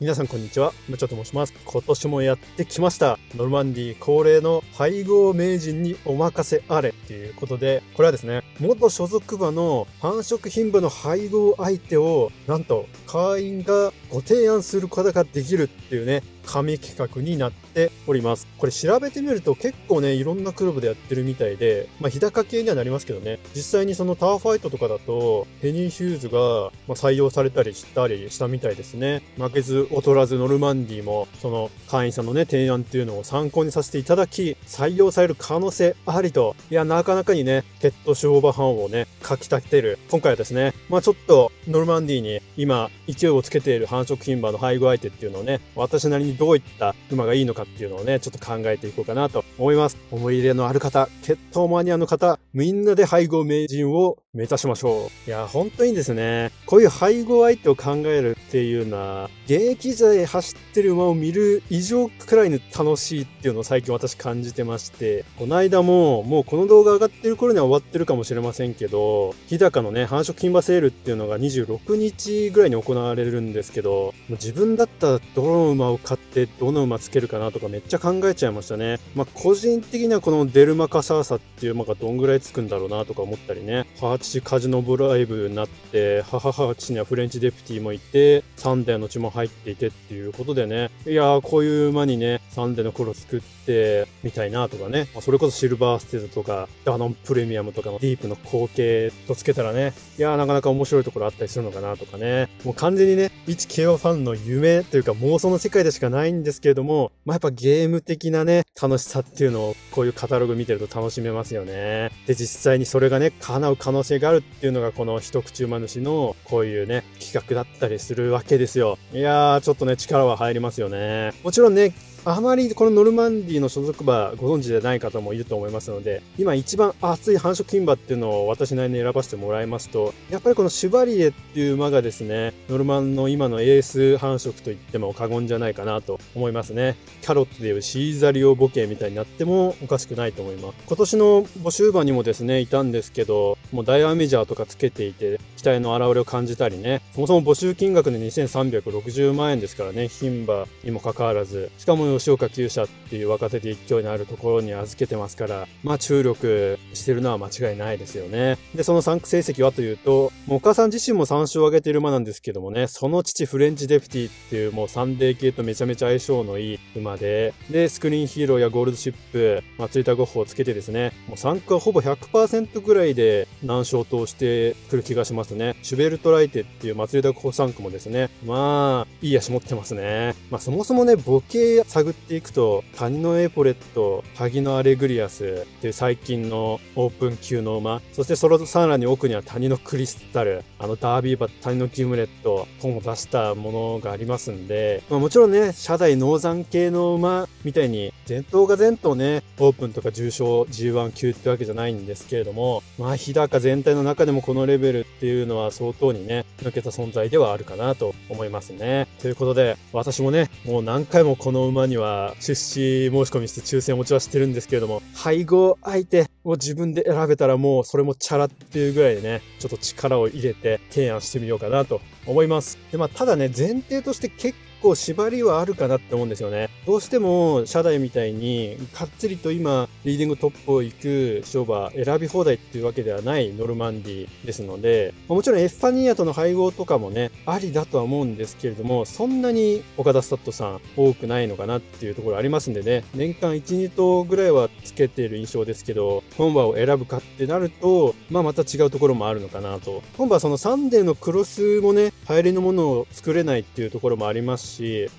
皆さんこんにちは、むちょと申します。今年もやってきました。ノルマンディ恒例の配合名人にお任せあれということで、これはですね、元所属馬の繁殖牝馬の配合相手を、なんと会員がご提案することができるっていうね、神企画になっております。これ調べてみると結構ね、いろんなクラブでやってるみたいで、まあ日高系にはなりますけどね、実際にそのターファイトとかだと、ヘニー・ヒューズが採用されたりしたみたいですね。負けず劣らずノルマンディも、その会員さんのね、提案っていうのを参考にさせていただき、採用される可能性ありと、いや、なかなかにね、血統種オーバーハンをね、かき立てる。今回はですね、まあちょっとノルマンディに今勢いをつけている繁殖牝馬の配合相手っていうのをね、私なりにどういった馬がいいのかっていうのをね、ちょっと考えていこうかなと思います。思い入れのある方、血統マニアの方、みんなで配合名人を目指しましょう。いや、本当にですね、こういう配合相手を考えるっていうのは、現役時代走ってる馬を見る以上くらいに楽しいっていうのを最近私感じてまして、この間も、もうこの動画上がってる頃には終わってるかもしれませんけど、日高のね、繁殖牝馬セールっていうのが26日ぐらいに行われるんですけど、自分だったらどの馬を買って、どの馬つけるかなとかめっちゃ考えちゃいましたね。まあ、個人的にはこのデルマカサーサっていう馬がどんぐらいつくんだろうなとか思ったりね。母父カジノブライブになって、母父にはフレンチデプティもいて、サンデーの血も入っていてっていうことでね。いやー、こういう馬にね、サンデーの頃作ってみたいなとかね。まあ、それこそシルバーステードとか、ダノンプレミアムとかのディープの後継とつけたらね。いやー、なかなか面白いところあったりするのかなとかね。もう完全にね、一KOファンの夢というか妄想の世界でしかないんですけれども、まあ、やっぱゲーム的なね、楽しさっていうのをこういうカタログ見てると楽しめますよね。で、実際にそれがね、叶う可能性があるっていうのがこの一口馬主のこういうね、企画だったりするわけですよ。いやー、ちょっとね、力は入りますよね。もちろんね、あまりこのノルマンディの所属馬ご存知でない方もいると思いますので、今一番熱い繁殖牝馬っていうのを私なりに選ばせてもらいますと、やっぱりこのシュバリエっていう馬がですね、ノルマンの今のエース繁殖と言っても過言じゃないかなと思いますね。キャロットでいうシーザリオボケみたいになってもおかしくないと思います。今年の募集馬にもですね、いたんですけど、もうダイヤメジャーとかつけていて、期待の表れを感じたりね、そもそも募集金額で2360万円ですからね、牝馬にもかかわらず、しかも吉岡厩舎っていう若手で一強になるところに預けてますから、まあ注力してるのは間違いないですよね。で、その3区成績はというと、お母さん自身も3勝を挙げている馬なんですけどもね、その父フレンチデプティっていうもうサンデー系とめちゃめちゃ相性のいい馬で、で、スクリーンヒーローやゴールドシップ、松板ゴッホをつけてですね、もう3区はほぼ 100% ぐらいで難勝としてくる気がしますね。シュベルトライテっていう松板ゴッホ3区もですね、まあ、いい足持ってますね。まあそもそもね、ボケ探っていくと、谷のエポレット、萩のアレグリアスっていう最近のオープン級の馬、そしてそのさらに奥には谷のクリスタル、ダービー馬、谷のギムレット、本を出したものがありますんで、まあ、もちろんね、車代農山系の馬みたいに、前頭が前頭ね、オープンとか重賞 G1 級ってわけじゃないんですけれども、まあ、日高全体の中でもこのレベルっていうのは相当にね、抜けた存在ではあるかなと思いますね。ということで、私もね、もう何回もこの馬には出資申し込みして抽選落ちはしてるんですけれども、配合相手を自分で選べたらもうそれもチャラっていうぐらいでね、ちょっと力を入れて提案してみようかなと思います。で、まあただね、前提として結構縛りはあるかなって思うんですよね。どうしても、車代みたいに、かっつりと今、リーディングトップを行く勝馬、選び放題っていうわけではないノルマンディですので、もちろんエスパニアとの配合とかもね、ありだとは思うんですけれども、そんなに岡田スタッドさん多くないのかなっていうところありますんでね、年間1、2頭ぐらいはつけている印象ですけど、本馬を選ぶかってなると、まあまた違うところもあるのかなと。本馬はそのサンデーのクロスもね、流行りのものを作れないっていうところもありますし、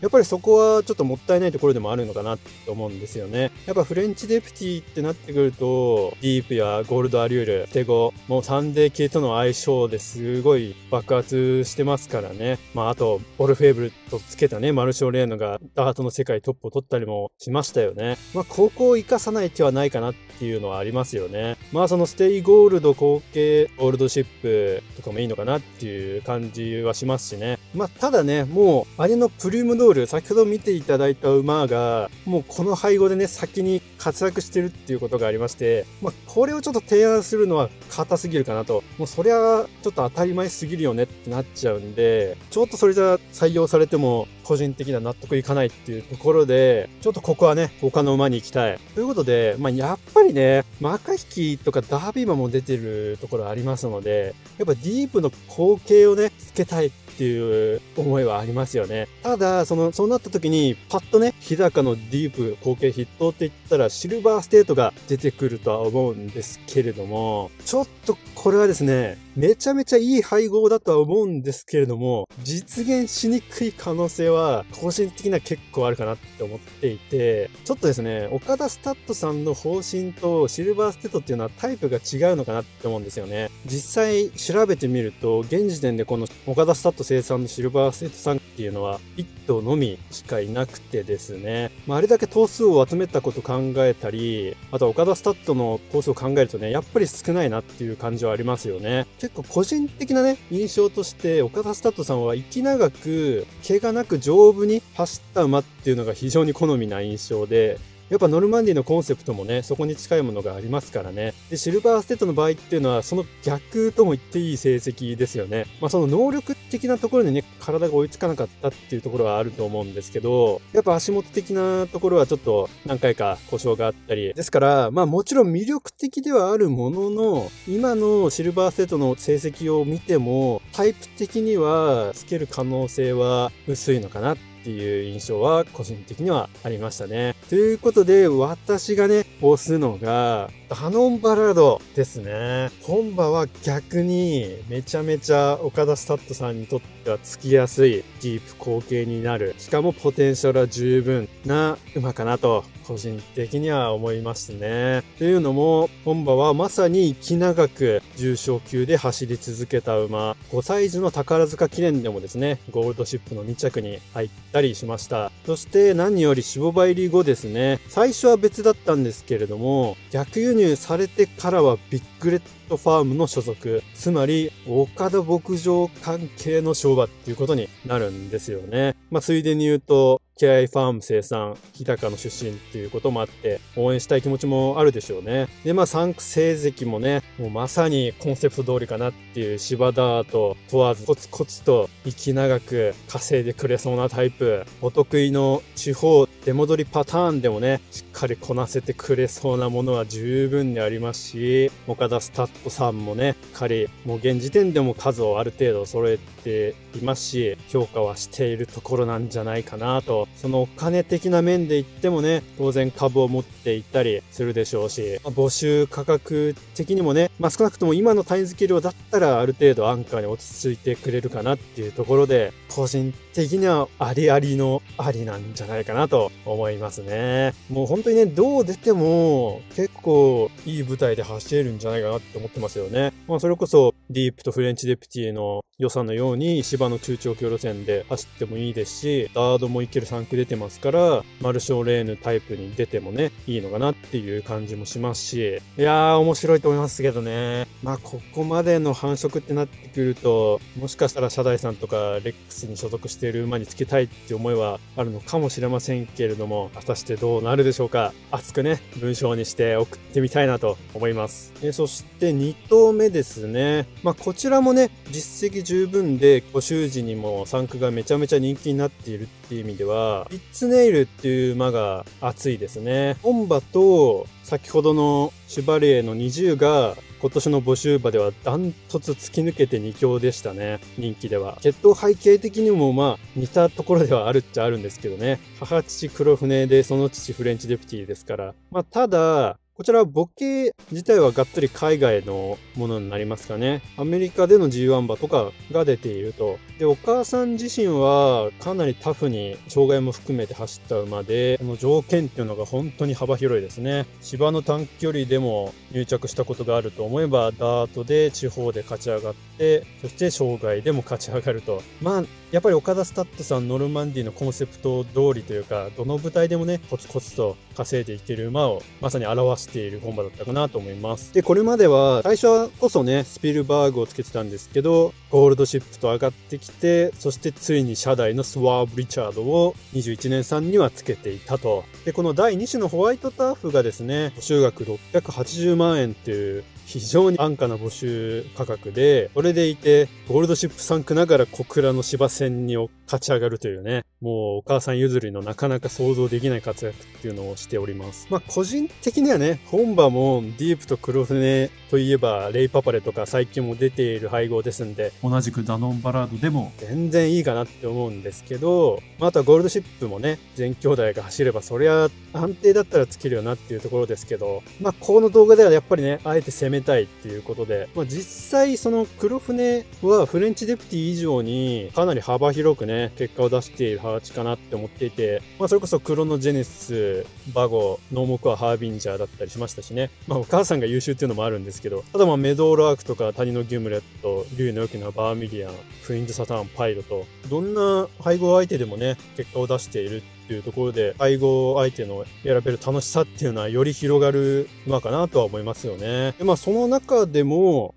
やっぱりそこはちょっともったいないところでもあるのかなと思うんですよね。やっぱフレンチデプティってなってくると、ディープやゴールドアリュール、テゴ、もうサンデー系との相性ですごい爆発してますからね。まああと、オルフェーブルとつけたね、マルショー・レーノがダートの世界トップを取ったりもしましたよね。まあここを生かさない手はないかなっていうのはありますよね。まあそのステイゴールド後継、ゴールドシップとかもいいのかなっていう感じはしますしね。まあただね、もう、姉のプリムドール、先ほど見ていただいた馬が、もうこの配合でね、先に活躍してるっていうことがありまして、まあ、これをちょっと提案するのは硬すぎるかなと。もうそりゃ、ちょっと当たり前すぎるよねってなっちゃうんで、ちょっとそれじゃ採用されても、個人的には納得いかないっていうところで、ちょっとここはね、他の馬に行きたい。ということで、まあ、やっぱりね、マカヒキとかダービー馬も出てるところありますので、やっぱディープの光景をね、つけたいっていう思いはありますよね。ただ、そうなった時に、パッとね、日高のディープ後継筆頭って言ったら、シルバーステートが出てくるとは思うんですけれども、ちょっとこれはですね、めちゃめちゃいい配合だとは思うんですけれども、実現しにくい可能性は、個人的には結構あるかなって思っていて、ちょっとですね、岡田スタッドさんの方針とシルバーステートっていうのはタイプが違うのかなって思うんですよね。実際調べてみると、現時点でこの岡田スタッド生産のシルバーステート産っていうのは1頭のみしかいなくてですね、あれだけ頭数を集めたこと考えたり、あとは岡田スタッドの頭数を考えるとね、やっぱり少ないなっていう感じはありますよね。結構個人的なね、印象として、岡田スタッドさんは息長く、怪我なく丈夫に走った馬っていうのが非常に好みな印象で、やっぱノルマンディのコンセプトもね、そこに近いものがありますからね。で、シルバーステートの場合っていうのは、その逆とも言っていい成績ですよね。まあ、その能力的なところにね、体が追いつかなかったっていうところはあると思うんですけど、やっぱ足元的なところはちょっと何回か故障があったり。ですから、まあもちろん魅力的ではあるものの、今のシルバーステートの成績を見ても、タイプ的にはつける可能性は薄いのかなっていう印象は個人的にはありましたね。ということで、私がね、推すのが、ダノンバラードですね。本馬は逆にめちゃめちゃ岡田スタッドさんにとってはつきやすいディープ後継になる。しかもポテンシャルは十分な馬かなと、個人的には思いますね。というのも、本馬はまさに息長く重賞級で走り続けた馬。5歳児の宝塚記念でもですね、ゴールドシップの2着に入ったりしました。そして何より45倍入り後ですね。最初は別だったんですけれども、逆輸入されてからはビッグレッドファームの所属。つまり、岡田牧場関係の賞馬っていうことになるんですよね。まあ、ついでに言うと、ケアイファーム生産、日高の出身っていうこともあって、応援したい気持ちもあるでしょうね。で、まあ、3区成績もね、もうまさにコンセプト通りかなっていう芝ダート問わず、コツコツと息長く稼いでくれそうなタイプ。お得意の地方出戻りパターンでもね、しっかりこなせてくれそうなものは十分にありますし、岡田スタッドさんもね、しっかり、もう現時点でも数をある程度揃えていますし、評価はしているところなんじゃないかなと。そのお金的な面で言ってもね、当然株を持っていったりするでしょうし、募集価格的にもね、まあ、少なくとも今のタイ付け量だったらある程度安価に落ち着いてくれるかなっていうところで、個人的にはありありのありなんじゃないかなと思いますね。もう本当にね、どう出ても結構いい舞台で走れるんじゃないかなって思ってますよね。まあ、それこそディープとフレンチデプティの良さのように芝の中長距離路線で走ってもいいですし、ダードもいける3区出てますから、マルショーレーヌタイプに出てもね、いいのかなっていう感じもしますし、いやー面白いと思いますけどね。まあ、ここまでの繁殖ってなってくると、もしかしたらシャダイさんとかレックスに所属している馬につけたいって思いはあるのかもしれませんけれども、果たしてどうなるでしょうか。熱くね、文章にして送ってみたいなと思います。そして2頭目ですね。まあ、こちらもね、実績十分で募集時にも3区がめちゃめちゃ人気になっているっていう意味では、ビッツネイルっていう馬が熱いですね。本馬と先ほどのシュバリエの20が今年の募集馬ではダントツ突き抜けて2強でしたね。人気では。血統背景的にもまあ似たところではあるっちゃあるんですけどね。母父黒船でその父フレンチデプティですから。まあただ、こちらボケ自体はがっつり海外のものになりますかね。アメリカでの G1 馬とかが出ていると。で、お母さん自身はかなりタフに障害も含めて走った馬で、この条件っていうのが本当に幅広いですね。芝の短距離でも入着したことがあると思えば、ダートで地方で勝ち上がって、そして障害でも勝ち上がると。まあ、やっぱり岡田スタッドさん、ノルマンディのコンセプト通りというか、どの舞台でもね、コツコツと稼いでいける馬をまさに表している本馬だったかなと思います。で、これまでは、最初こそね、スピルバーグをつけてたんですけど、ゴールドシップと上がってきて、そしてついにシャダイのスワーブ・リチャードを21年産にはつけていたと。で、この第2種のホワイトターフがですね、募集額680万円っていう、非常に安価な募集価格で、それでいて、ゴールドシップ3区ながら小倉の芝戦に勝ち上がるというね、もうお母さん譲りのなかなか想像できない活躍っていうのをしております。まあ個人的にはね、本場もディープと黒船といえば、レイパパレとか最近も出ている配合ですんで、同じくダノンバラードでも全然いいかなって思うんですけど、あとはゴールドシップもね、全兄弟が走れば、そりゃ安定だったらつけるよなっていうところですけど、まあこの動画ではやっぱりね、あえて攻めたいっていうことで、まあ実際その黒船はフレンチデプティ以上にかなり幅広くね、結果を出しているハーチかなって思っていて、まあそれこそクロノジェネシス、バゴ、ノーモクア、ハービンジャーだったりしましたしね、まあお母さんが優秀っていうのもあるんですけど、あとまあメドールアークとか谷のギュムレット、竜のよきなバーミリアン、クイーンズサターン、パイロと、どんな配合相手でもね、結果を出しているっていうところで、配合相手の選べる楽しさっていうのはより広がる馬かなとは思いますよね。でまあその中でも、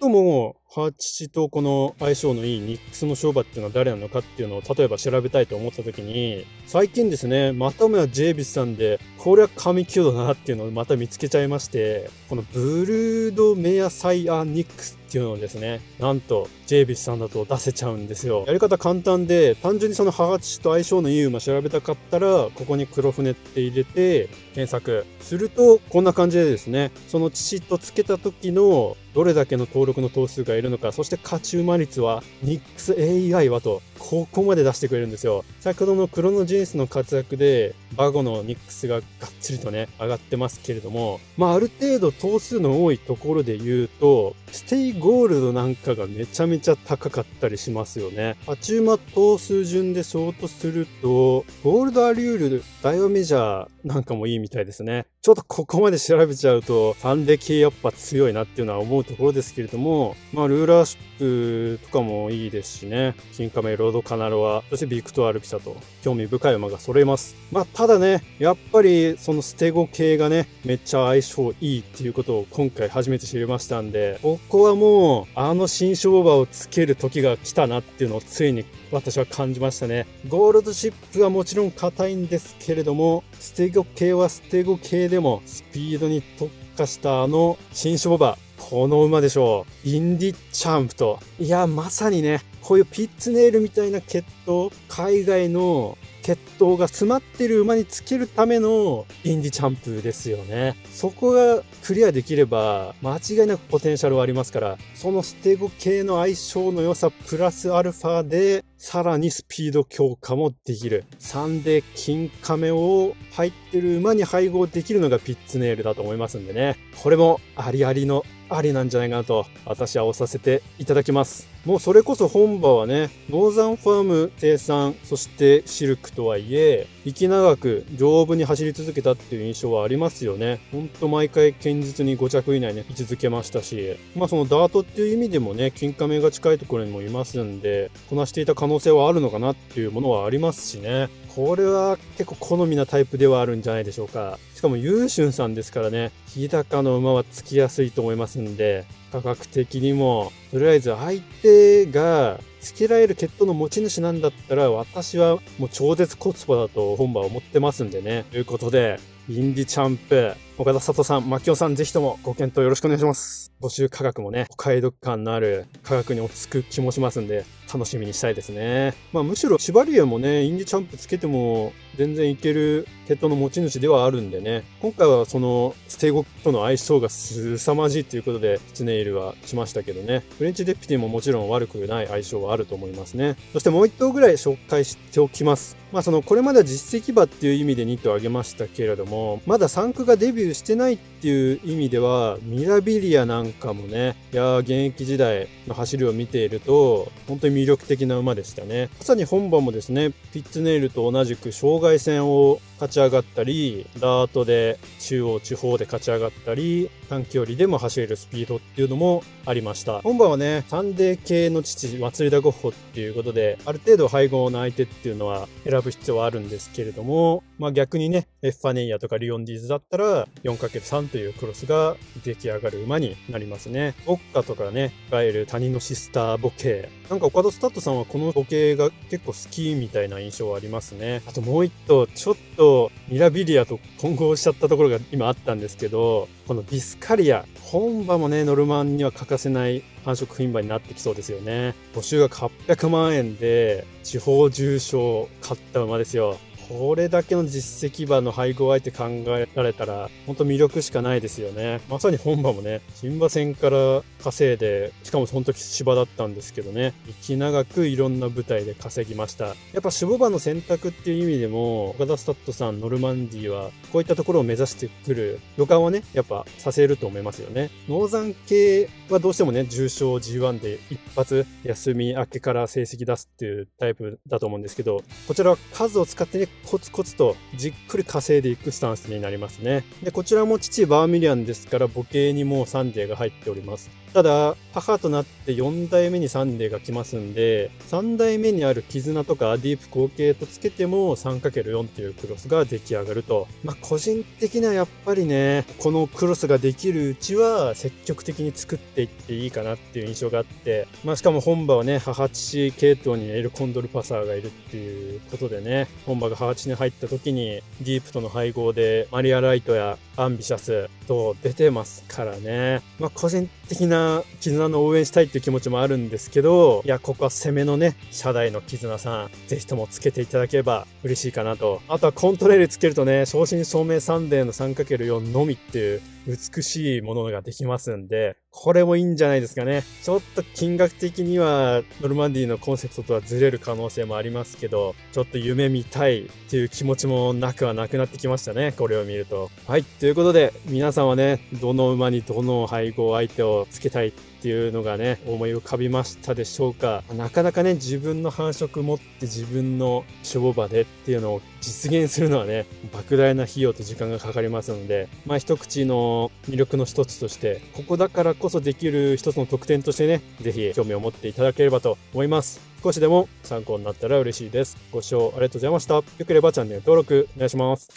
最もハーチとこの相性のいいニックスの勝負っていうのは誰なのかっていうのを例えば調べたいと思った時に、最近ですね、またもやジェイビスさんで、これは神級だなっていうのをまた見つけちゃいまして、このブルードメアサイアニックスっていうのをですね、なんとジェイビスさんだと出せちゃうんですよ。やり方簡単で、単純にそのハーチと相性のいい馬調べたかったら、ここに黒船って入れて検索すると、こんな感じでですね、その父とつけた時のどれだけの登録の頭数がいるのか、そして勝ち馬率は、ニックス AI はと、ここまで出してくれるんですよ。先ほどのクロノジェネシスの活躍で、バゴのニックスががっちりとね、上がってますけれども、まあある程度頭数の多いところで言うと、ステイゴールドなんかがめちゃめちゃ高かったりしますよね。勝ち馬頭数順でショートすると、ゴールドアリュール、ダイオメジャーなんかもいいみたいですね。ちょっとここまで調べちゃうと、3で系やっぱ強いなっていうのは思うところですけれども、まあ、ルーラーシップとかもいいですしね、金亀、ロードカナロア、そしてビクトアルピサと、興味深い馬が揃えます。まあ、ただね、やっぱりそのステゴ系がね、めっちゃ相性いいっていうことを今回初めて知りましたんで、ここはもう、あの新勝馬をつける時が来たなっていうのをついに私は感じましたね。ゴールドシップはもちろん硬いんですけれども、ステゴ系はステゴ系でもスピードに特化したあの新勝馬、この馬でしょう。インディ・チャンプと。いや、まさにね、こういうピッツネールみたいな血統、海外の血統が詰まってる馬につけるためのインディ・チャンプですよね。そこがクリアできれば、間違いなくポテンシャルはありますから、そのステゴ系の相性の良さ、プラスアルファで、さらにスピード強化もできる。3で金亀を入ってる馬に配合できるのがピッツネールだと思いますんでね。これもありありのありなんじゃないかなと、私は押させていただきます。もうそれこそ本場はね、ノーザンファーム生産、そしてシルクとはいえ、息長く丈夫に走り続けたっていう印象はありますよね。ほんと毎回堅実に5着以内ね、居続けましたし、まあそのダートっていう意味でもね、金亀が近いところにもいますんで、こなしていた可能性はあるのかなっていうものはありますしね。これは結構好みなタイプではあるんじゃないでしょうか。しかもユーシュンさんですからね、日高の馬はつきやすいと思いますんで、価格的にも、とりあえず相手がつけられる血統の持ち主なんだったら、私はもう超絶コスパだと本場は思ってますんでね。ということで、インディチャンプ、岡田里さん、牧雄さん、ぜひともご検討よろしくお願いします。募集価格もね、お買い得感のある価格に落ち着く気もしますんで、楽しみにしたいですね。まあむしろシバリエもね、インディチャンプつけても全然いける血統の持ち主ではあるんでね、今回はそのステゴとの相性が凄まじいということで、キツネイルはしましたけどね、フレンチデプティももちろん悪くない相性はあると思いますね。そしてもう1頭ぐらい紹介しておきます。まあそのこれまでは実績馬っていう意味で2頭挙げましたけれども、まだ3区がデビューしてないっていう意味ではミラビリアなんかもね、いや現役時代の走りを見ていると本当に魅力的な馬でしたね。まさに本馬もですね、ピッツネイルと同じく障害戦を勝ち上がったり、ダートで中央地方で勝ち上がったり、短距離でも走れるスピードっていうのもありました。本番はね、サンデー系の父、祭りだゴッホっていうことで、ある程度配合の相手っていうのは選選ぶ必要はあるんですけれども、まあ逆にね、エッファネイアとかリオンディーズだったら 4×3 というクロスが出来上がる馬になりますね。オッカとかね、ガエル、谷のシスターボケ。なんか岡田スタッドさんはこのボケが結構好きみたいな印象はありますね。あともう一頭、ちょっとミラビリアと混合しちゃったところが今あったんですけど、このビスカリア、本馬もね、ノルマンには欠かせない繁殖牝馬になってきそうですよね。募集が800万円で地方重賞勝った馬ですよ。これだけの実績馬の配合相手考えられたら、本当魅力しかないですよね。まさに本馬もね、牝馬戦から稼いで、しかもその時芝だったんですけどね、息長くいろんな舞台で稼ぎました。やっぱ種牡馬の選択っていう意味でも、岡田スタッドさん、ノルマンディーは、こういったところを目指してくる予感はね、やっぱさせると思いますよね。ノーザン系はどうしてもね、重賞 G1 で一発休み明けから成績出すっていうタイプだと思うんですけど、こちらは数を使ってね、コツコツとじっくり稼いでいくスタンスになりますね。で、こちらも父バーミリアンですから、母系にもうサンデーが入っております。ただ、母となって4代目にサンデーが来ますんで、3代目にある絆とかディープ後継とつけても 3×4 というクロスが出来上がると。まあ、個人的にはやっぱりね、このクロスができるうちは積極的に作っていっていいかなっていう印象があって、まあ、しかも本場はね、母父系統にエルコンドルパサーがいるっていうことでね、本場が母父に入った時にディープとの配合でマリアライトやアンビシャスと出てますからね。まあ、個人的な絆の応援したいっていう気持ちもあるんですけど、いや、ここは攻めのね、車台の絆さん、ぜひともつけていただければ嬉しいかなと。あとはコントレールつけるとね、正真正銘サンデーの 3×4 のみっていう美しいものができますんで、これもいいんじゃないですかね。ちょっと金額的にはノルマンディーのコンセプトとはずれる可能性もありますけど、ちょっと夢見たいっていう気持ちもなくはなくなってきましたね、これを見ると。はい、ということで皆さんはね、どの馬にどの配合相手をつけたいっていうのがね、思い浮かびましたでしょうか。なかなかね、自分の繁殖持って自分の種牡馬でっていうのを実現するのはね、莫大な費用と時間がかかりますので、まあ一口の魅力の一つとして、ここだからこそできる一つの特典としてね、ぜひ興味を持っていただければと思います。少しでも参考になったら嬉しいです。ご視聴ありがとうございました。よければチャンネル登録お願いします。